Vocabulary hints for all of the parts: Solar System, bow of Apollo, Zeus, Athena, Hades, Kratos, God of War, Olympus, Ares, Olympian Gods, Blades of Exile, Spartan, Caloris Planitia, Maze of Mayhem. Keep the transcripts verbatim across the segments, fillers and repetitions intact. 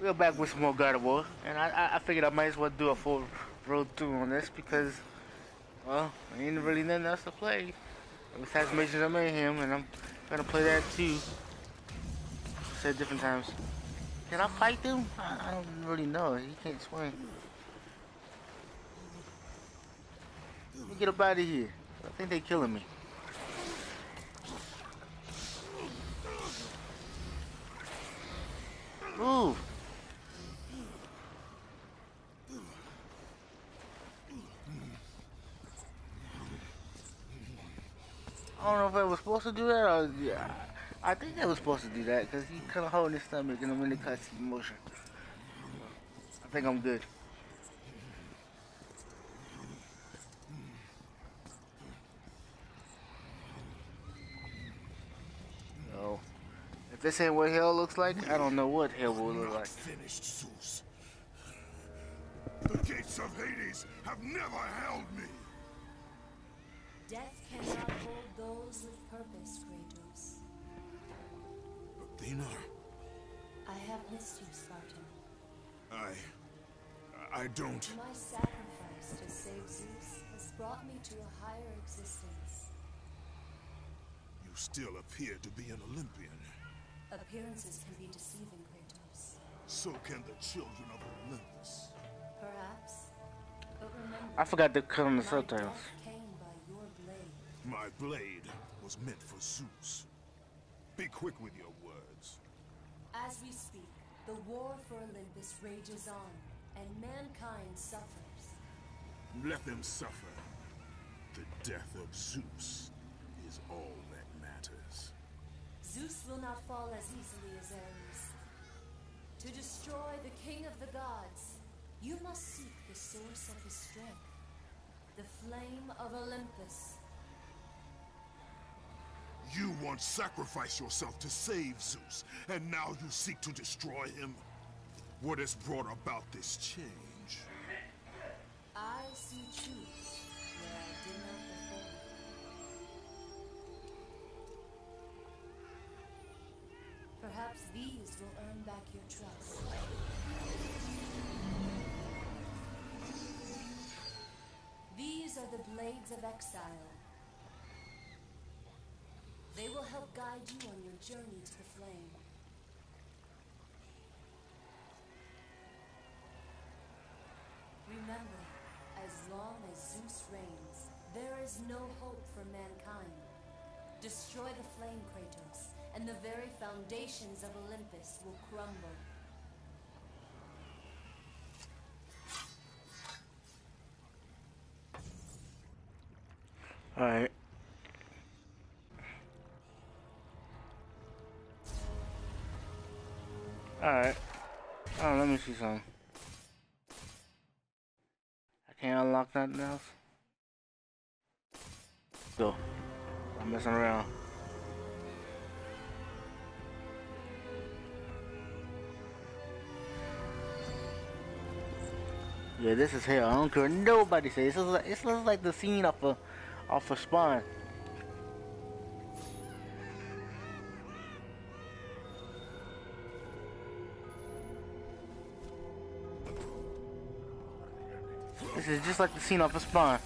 We're back with some more God of War, and I, I, I figured I might as well do a full road through on this because, well, there ain't really nothing else to play besides Maze of Mayhem, and I'm gonna play that too. I said different times. Can I fight them? I, I don't really know. He can't swing. Let me get up out of here. I think they're killing me. Ooh. I don't know if I was supposed to do that or yeah, I think I was supposed to do that because he kind of holding his stomach and it really cuts the motion. I think I'm good. No, if this ain't what hell looks like, I don't know what hell will look like. Finished, Zeus. The gates of Hades have never held me. Death cannot hold those with purpose, Kratos. But Athena. I have missed you, Spartan. I... I don't... My sacrifice to save Zeus has brought me to a higher existence. You still appear to be an Olympian. Appearances can be deceiving, Kratos. So can the children of Olympus. Perhaps, but remember... I forgot to come the subtitles. My blade was meant for Zeus. Be quick with your words. As we speak, the war for Olympus rages on, and mankind suffers. Let them suffer. The death of Zeus is all that matters. Zeus will not fall as easily as Ares. To destroy the king of the gods, you must seek the source of his strength, the flame of Olympus. You once sacrificed yourself to save Zeus, and now you seek to destroy him? What has brought about this change? I see truth where I did not before. Perhaps these will earn back your trust. These are the Blades of Exile. They will help guide you on your journey to the flame. Remember, as long as Zeus reigns, there is no hope for mankind. Destroy the flame, Kratos, and the very foundations of Olympus will crumble. All right. Alright. Oh, let me see something. I can't unlock nothing else. Go. I'm messing around. Yeah, this is hell. I don't care what nobody says. This looks like, this looks like the scene off of, off of Spawn. It's just like the scene off of Spawn.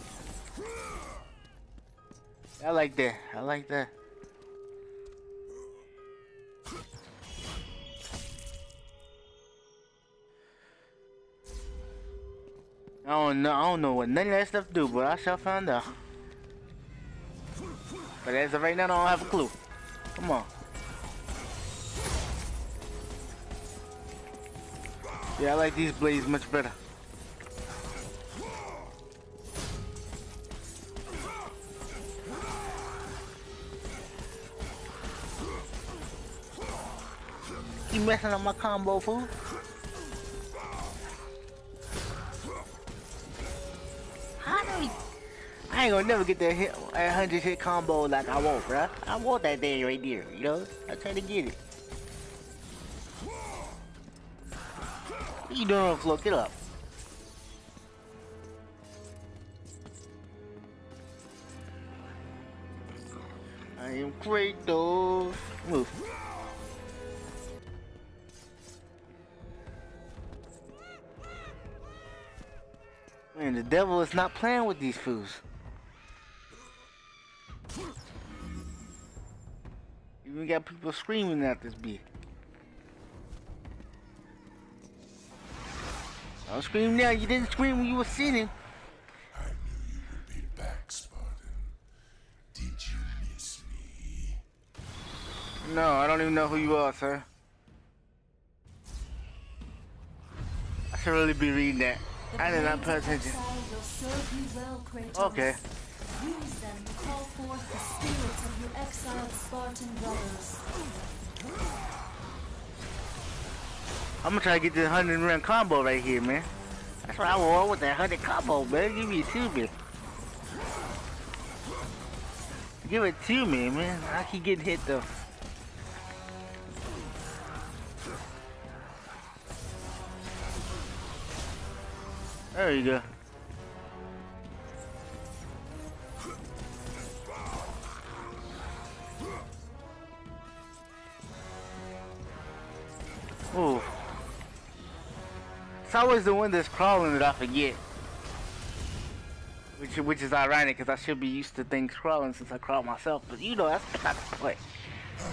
I like that. I like that. I don't know. I don't know what none of that stuff do, but I shall find out. But as of right now, I don't have a clue. Come on. Yeah, I like these blades much better. You messing up my combo, fool. How do you... I ain't gonna never get that hit, a hundred hit combo like I want, bruh. I want that thing right there, you know? I try to get it. What you doing on the floor? Get up. I am great, though. Move. Man, the devil is not playing with these fools. Even got people screaming at this bee. Don't scream now. You didn't scream when you were sitting. I knew you would be back, Spartan. Did you miss me? No, I don't even know who you are, sir. I should really be reading that. The I did not pay attention. Well, okay. Use them to call forth the spirits of your exiled Spartan brothers. I'm gonna try to get this hundred round combo right here, man. That's what I want with that hundred combo, man. Give me to me. Give it to me, man. I keep getting hit though. There you go. Ooh. It's always the one that's crawling that I forget. Which which is ironic because I should be used to things crawling since I crawl myself, but you know that's not the point. I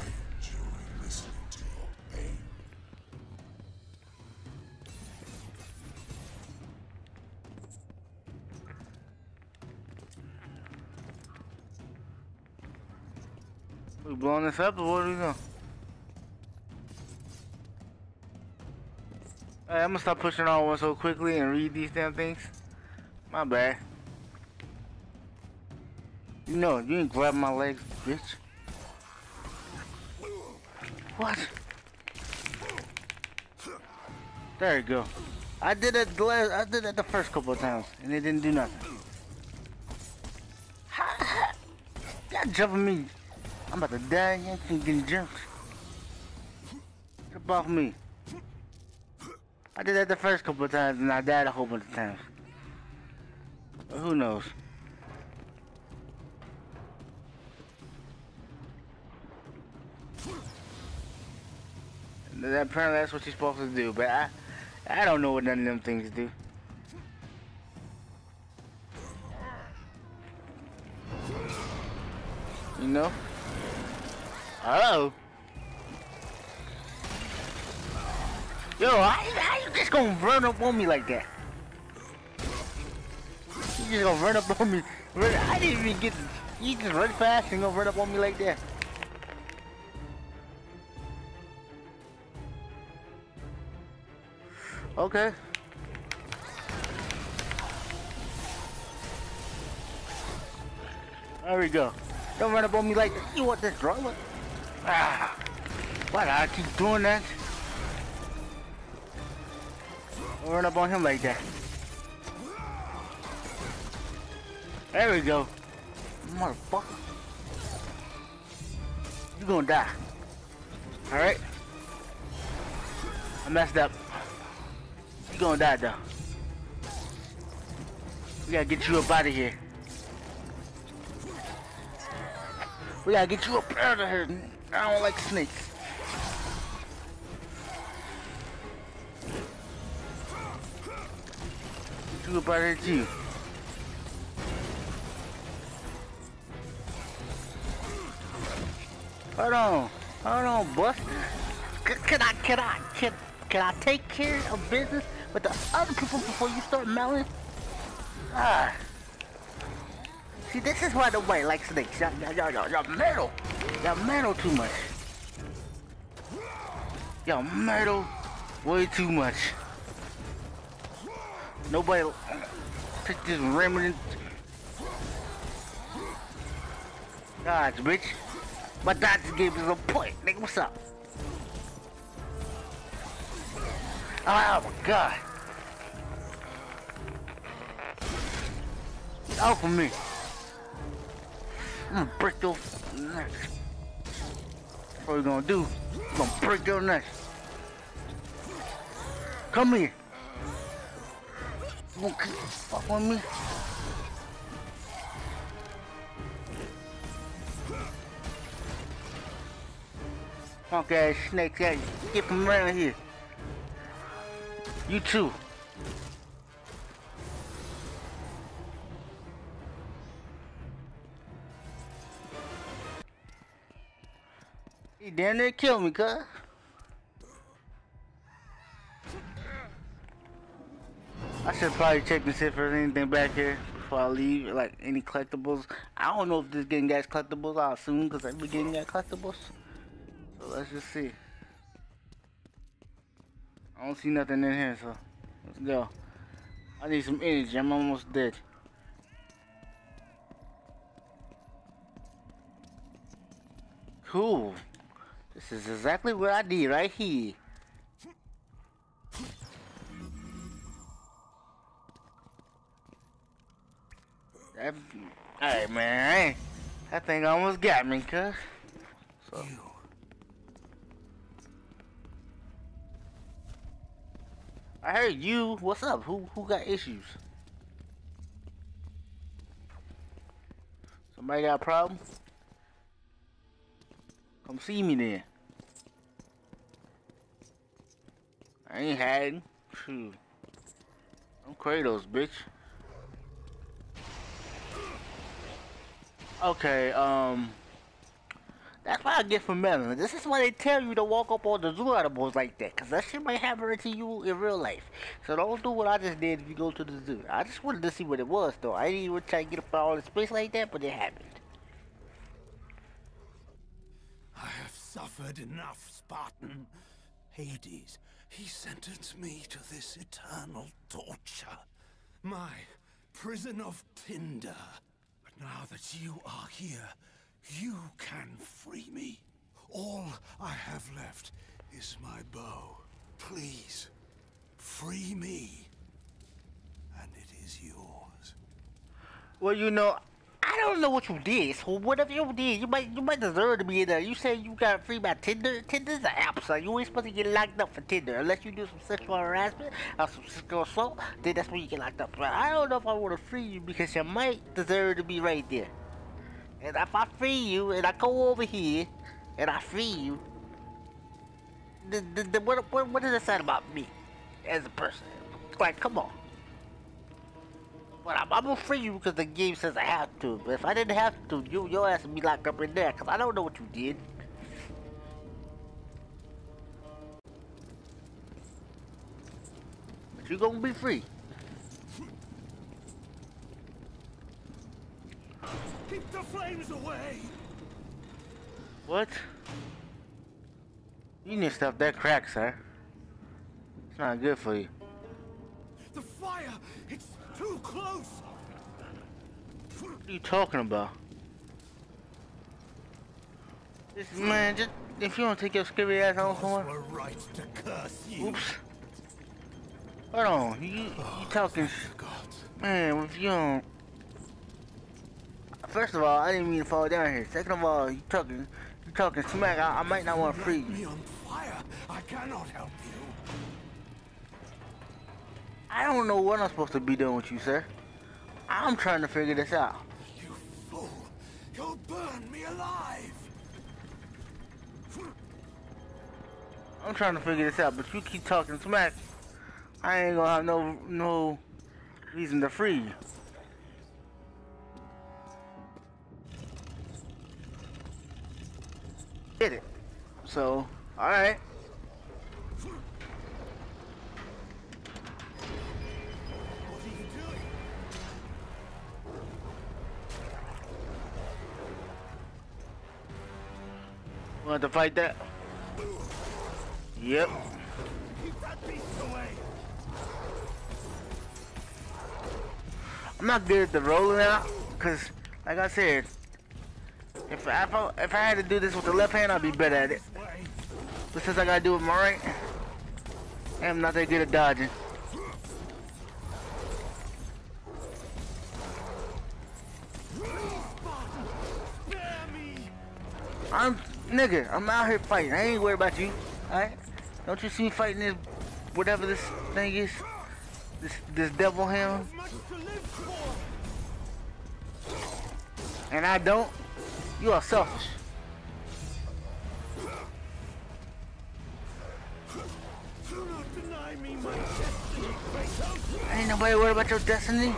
enjoy listening to your pain. We blowing this up or what are we doing? Alright, I'm gonna stop pushing on one so quickly and read these damn things. My bad. You know, you ain't grab my legs, bitch. What? There you go. I did it the last, I did it the first couple of times and it didn't do nothing. Y'all jumping me. I'm about to die, you ain't getting jumped. Jump off me. I did that the first couple of times and I died a whole bunch of times. But who knows? Apparently that's what you're supposed to do, but I I don't know what none of them things do. You know? Oh. Yo, how you, how you just gonna run up on me like that? You just gonna run up on me. Run, I didn't even get. You just run fast and gonna run up on me like that. Okay. There we go. Don't run up on me like that. You want this drama? Ah, why do I keep doing that? Don't run up on him like that. There we go. Motherfucker. You're gonna die. Alright? I messed up. You're gonna die though. We gotta get you up out of here. We gotta get you up out of here. I don't like snakes. About it too. Hold on, hold on, Buster. Can I, can I, can, can I take care of business with the other people before you start meddling? Ah, see, this is why nobody likes snakes. Y'all, y'all, y'all, y'all meddle, y'all meddle too much. Y'all meddle way too much. Nobody pick this remnant. Dodge, bitch. My dodge game is on point, nigga. What's up? Oh my god. Get off of me. I'm gonna break your neck. That's what we're gonna do. I'm gonna break your neck. Come here. You gonna fuck with me? Okay, snake, hey, get from around here. You too. You damn near killed me, cuz. I should probably check and see if there's anything back here before I leave, like any collectibles. I don't know if this game got collectibles. I'll assume because every game got collectibles. So let's just see. I don't see nothing in here, so let's go. I need some energy. I'm almost dead. Cool. This is exactly what I did right here. That, hey man, that thing almost got me, cuz. So. I heard you. What's up? Who who got issues? Somebody got a problem? Come see me then. I ain't hiding. Phew. I'm Kratos, bitch. Okay, um, that's what I get from meddling. This is why they tell you to walk up on the zoo animals like that, because that shit might happen to you in real life. So don't do what I just did if you go to the zoo. I just wanted to see what it was, though. I didn't even try to get up all the space like that, but it happened. I have suffered enough, Spartan. Hades, he sentenced me to this eternal torture. My prison of tinder. Now that you are here, you can free me. All I have left is my bow. Please, free me. And it is yours. Well, you know, I don't know what you did, so whatever you did, you might you might deserve to be in there. You said you got free by Tinder. Tinder's an app, so you ain't supposed to get locked up for Tinder unless you do some sexual harassment or some sexual assault, then that's when you get locked up. But I don't know if I want to free you because you might deserve to be right there. And if I free you and I go over here and I free you, then, then, then what, what, what does that sound about me as a person? Like, come on. But I'm, I'm gonna free you because the game says I have to. But if I didn't have to, you, your ass would be locked up in there because I don't know what you did. But you're gonna be free. Keep the flames away! What? You need to stop that crack, sir. It's not good for you. The fire! It's too close! What are you talking about? This man, just if you don't take your scary ass out somewhere. Right to curse you. Oops. Hold on, you you talking man, if you don't. First of all, I didn't mean to fall down here. Second of all, you talking you talking smack, I, I might not want to free you. Me on fire. I cannot help you. I don't know what I'm supposed to be doing with you, sir. I'm trying to figure this out. You fool! You'll burn me alive! I'm trying to figure this out, but you keep talking smack. I ain't gonna have no no reason to free you. Did it. So, alright. Want to fight that? Yep. Keep that beast away. I'm not good at the rolling out, cause like I said, if I if I had to do this with the left hand, I'd be better at it. But since I gotta do it with my right, I'm not that good at dodging. I'm. Nigga, I'm out here fighting. I ain't worried about you. Alright? Don't you see me fighting this, whatever this thing is? This this devil hound? And I don't? You are selfish. Do not deny me my destiny. Ain't nobody worried about your destiny?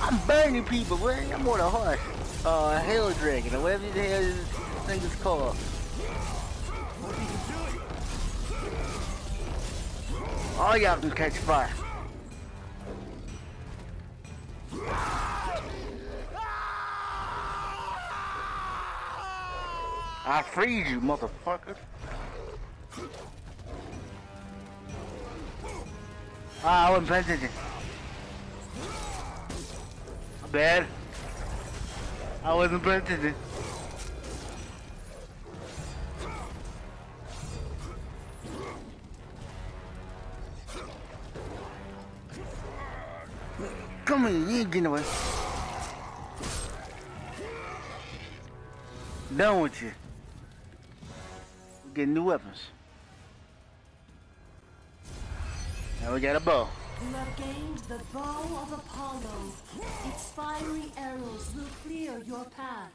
I'm burning people, man. I'm on a horse. Uh, a hell dragon or whatever the hell is. Thing is called. All y'all can catch fire. I freeze you, motherfucker. Ah, I wasn't paying attention. My bad. I wasn't paying attention. Come on, you ain't getting away. Done with you. We're getting new weapons. Now we got a bow. You have gained the bow of Apollo. Its fiery arrows will clear your path.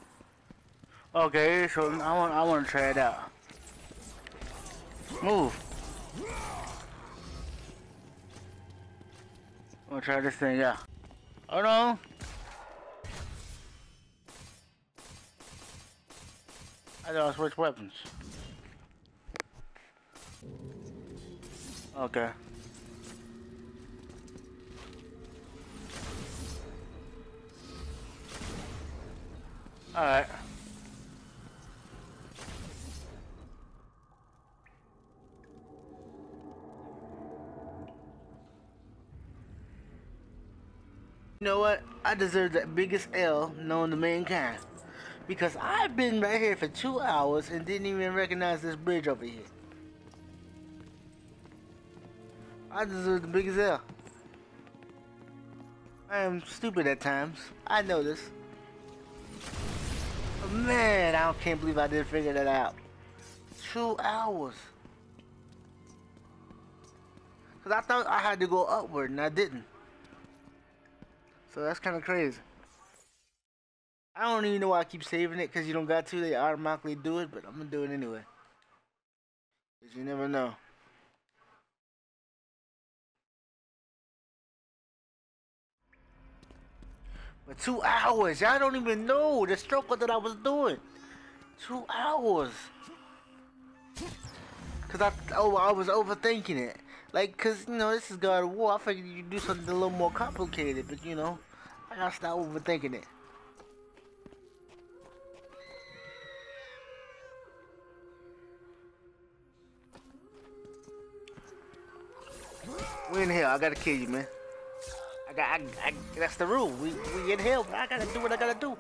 Okay, so I want I want to try it out. Move. I'm gonna try this thing out. Hold on. I gotta switch weapons. Okay. All right. You know what? I deserve the biggest L known to mankind. Because I've been right here for two hours and didn't even recognize this bridge over here. I deserve the biggest L. I am stupid at times. I know this. But man, I can't believe I didn't figure that out. Two hours. Because I thought I had to go upward and I didn't. So that's kind of crazy. I don't even know why I keep saving it, because you don't got to. They automatically do it, but I'm going to do it anyway. Because you never know. But two hours. Y'all don't even know the struggle that I was doing. Two hours. Because I, oh, I was overthinking it. Like, because, you know, this is God of War. I figured you'd do something a little more complicated, but, you know, I gotta stop overthinking it. We in hell. I gotta kill you, man. I got, I, I, that's the rule. We, we in hell, but I gotta do what I gotta do.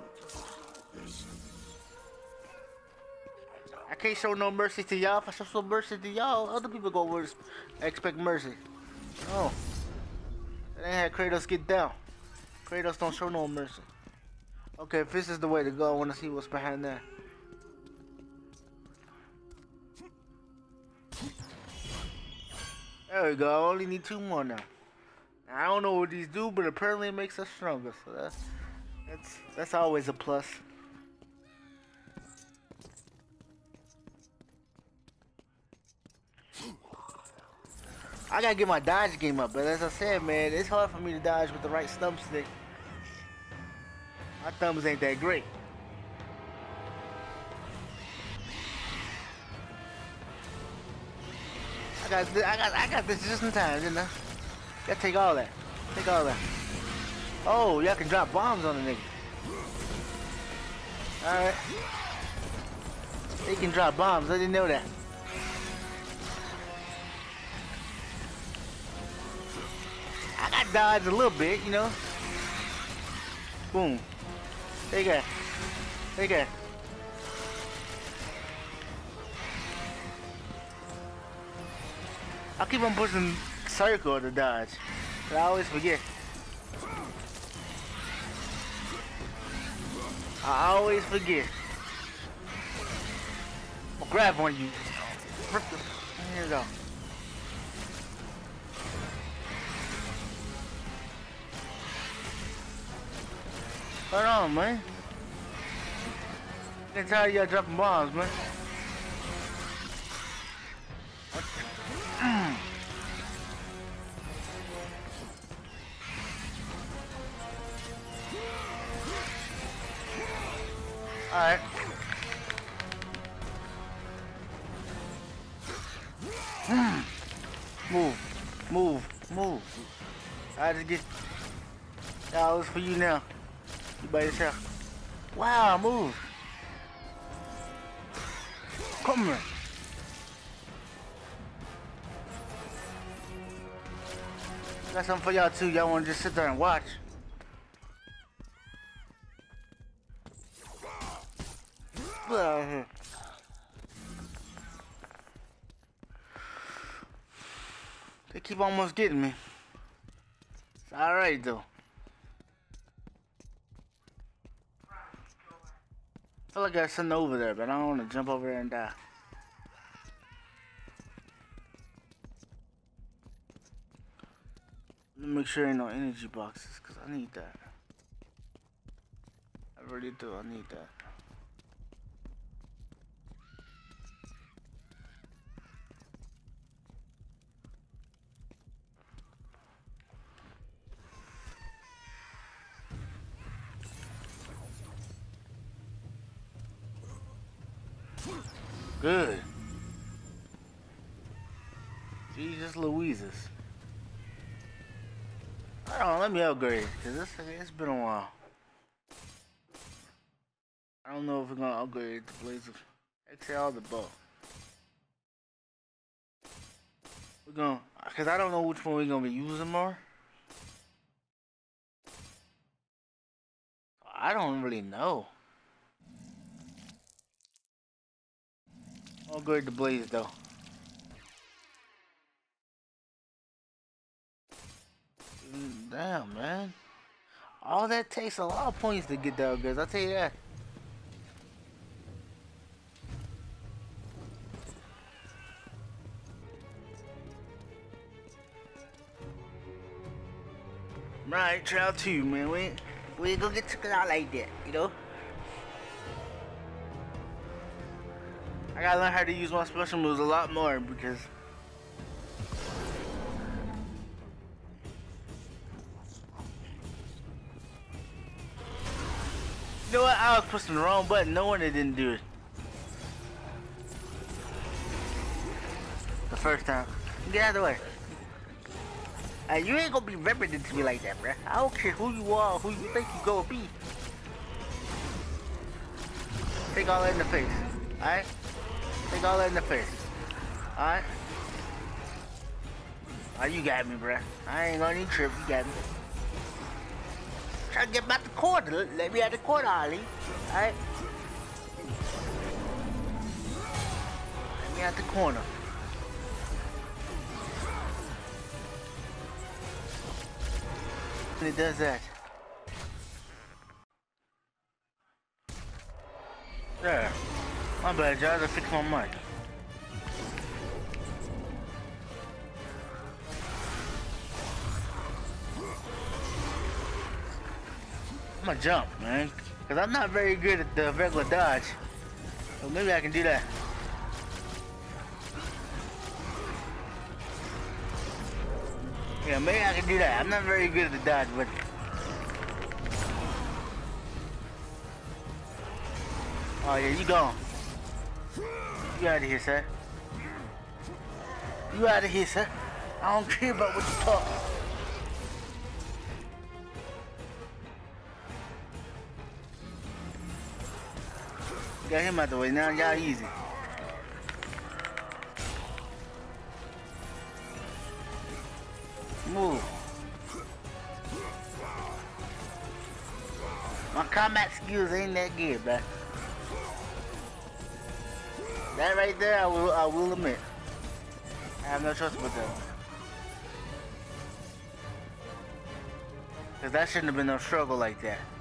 I can't show no mercy to y'all. If I show some mercy to y'all, other people go expect mercy. Oh. That ain't how Kratos get down. Kratos don't show no mercy. Okay, if this is the way to go, I wanna see what's behind that. There we go, I only need two more now. I don't know what these do, but apparently it makes us stronger, so that's, that's, that's always a plus. I gotta get my dodge game up, but as I said, man, it's hard for me to dodge with the right thumbstick. My thumbs ain't that great. I got, I got, I got this just in time, didn't I? Gotta take all that. Take all that. Oh, y'all can drop bombs on the nigga. Alright. They can drop bombs. I didn't know that. I got dodged a little bit, you know. Boom. Take that. Take that. I'll keep on pushing circle to dodge, but I always forget. I always forget. I'll grab on you. Here we go. Hold on, man. I'm tired of y'all dropping bombs, man. Alright. Move. Move. how to get hours for you now. You by yourself. Wow, move. Come here. Got something for y'all too. Y'all wanna just sit there and watch. Get out of here. They keep almost getting me. It's alright though. I feel like I got something over there, but I don't wanna jump over there and die. Let me make sure ain't no energy boxes, cause I need that. I really do, I need that. Good. Jesus Louises. Hold on, let me upgrade, cause this, it's been a while. I don't know if we're gonna upgrade the Blades of Exile or the bow. We're gonna, cause I don't know which one we're gonna be using more. I don't really know. I'll upgrade the blades though. Damn, man. All that takes a lot of points to get that, guys. I'll tell you that. Right, trial two, man. We ain't, we ain't gonna get took out like that, you know? I gotta learn how to use my special moves a lot more because you know what? I was pushing the wrong button. No wonder it didn't do it the first time. Get out of the way. Uh, you ain't gonna be reprimanded to me like that, bruh. I don't care who you are, who you think you gonna be. Take all that in the face. Alright? Take all that in the face. Alright? Oh, you got me, bruh. I ain't on any trip. You got me. Try to get back the quarter. Let me out the quarter, Ollie. Alright? Let me out the corner. And it does that. There. My bad, y'all. I fixed my mic. I'm gonna jump, man. Cause I'm not very good at the regular dodge. So maybe I can do that. Yeah, maybe I can do that. I'm not very good at the dodge, but... Oh yeah, you gone. You out of here, sir. You out of here, sir. I don't care about what you talk. Got him out the way now, y'all easy. Move. My combat skills ain't that good, bruh. That right there, I will, I will admit. I have no choice but that. Cause that shouldn't have been no struggle like that.